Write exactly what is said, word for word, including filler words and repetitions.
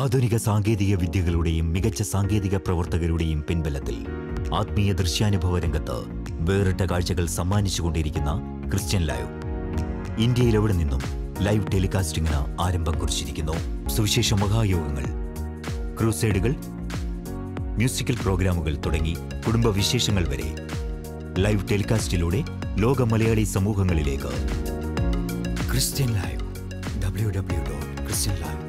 ആധുനിക സാങ്കേതിക വിദ്യകളുടെയും മികച്ച സാങ്കേതിക പ്രവർത്തകരുടെയും പിൻബലത്തിൽ ആത്മീയ ദൃശ്യാനുഭവ രംഗത്ത് വേറിട്ട കാഴ്ചകൾ സമ്മാനിച്ചുകൊണ്ടിരിക്കുന്ന ക്രിസ്ത്യൻ ലൈവ് ഇന്ത്യയിലെവിടെ നിന്നും ലൈവ് ടെലികാസ്റ്റിംഗിന് ആരംഭം കുറിച്ചിരിക്കുന്നു. സുവിശേഷ മഹായോഗങ്ങൾ, ക്രൂസേഡുകൾ, മ്യൂസിക്കൽ പ്രോഗ്രാമുകൾ തുടങ്ങി കുടുംബ വിശേഷങ്ങൾ വരെ ലൈവ് ടെലികാസ്റ്റിലൂടെ ലോക മലയാളി സമൂഹങ്ങളിലേക്ക്. Christian live W W dot Christian live